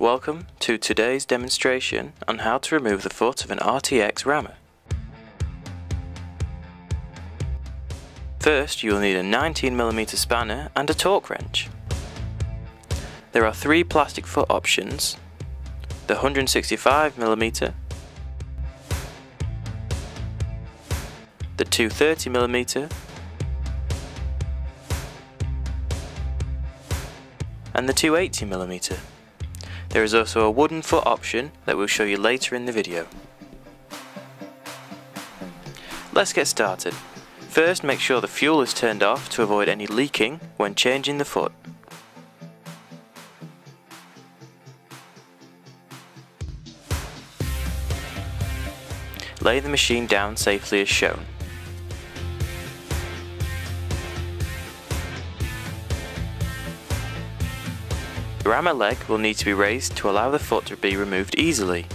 Welcome to today's demonstration on how to remove the foot of an RTX rammer. First, you will need a 19mm spanner and a torque wrench. There are three plastic foot options: the 165mm, the 230mm, and the 280mm. There is also a wooden foot option that we'll show you later in the video. Let's get started. First, make sure the fuel is turned off to avoid any leaking when changing the foot. Lay the machine down safely as shown. The rammer leg will need to be raised to allow the foot to be removed easily.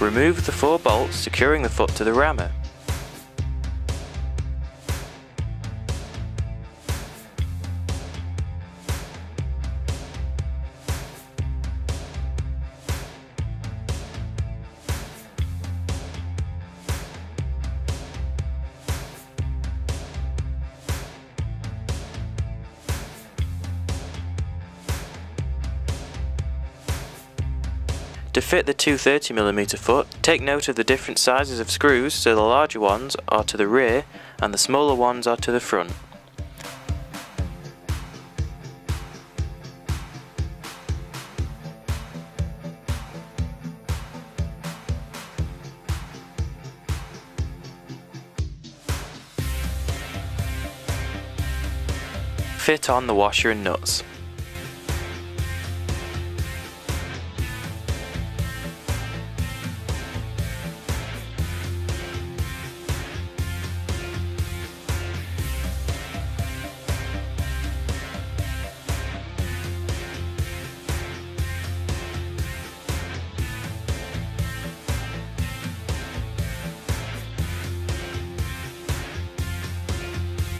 Remove the four bolts securing the foot to the rammer. To fit the 230mm foot, take note of the different sizes of screws, so the larger ones are to the rear and the smaller ones are to the front. Fit on the washer and nuts.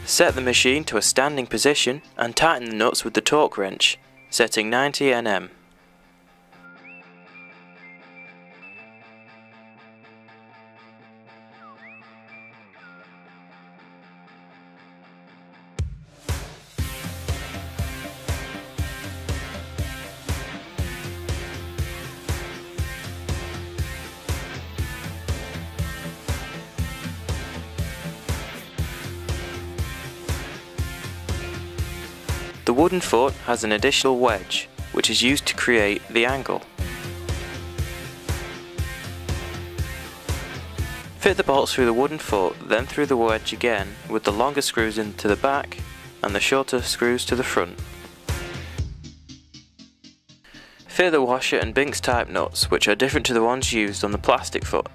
Set the machine to a standing position and tighten the nuts with the torque wrench, setting 90 Nm. The wooden foot has an additional wedge, which is used to create the angle. Fit the bolts through the wooden foot, then through the wedge again, with the longer screws into the back and the shorter screws to the front. Fit the washer and Binks type nuts, which are different to the ones used on the plastic foot.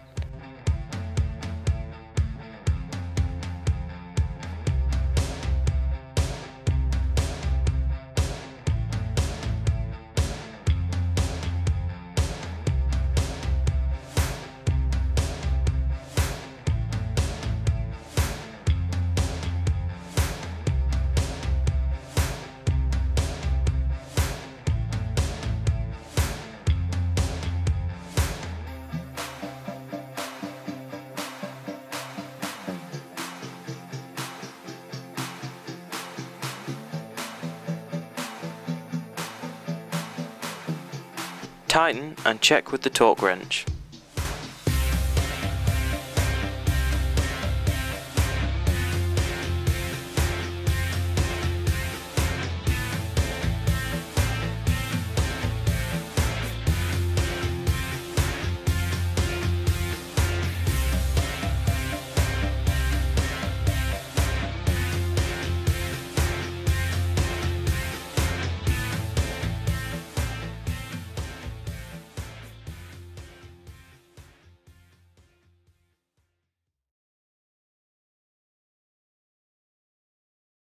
Tighten and check with the torque wrench.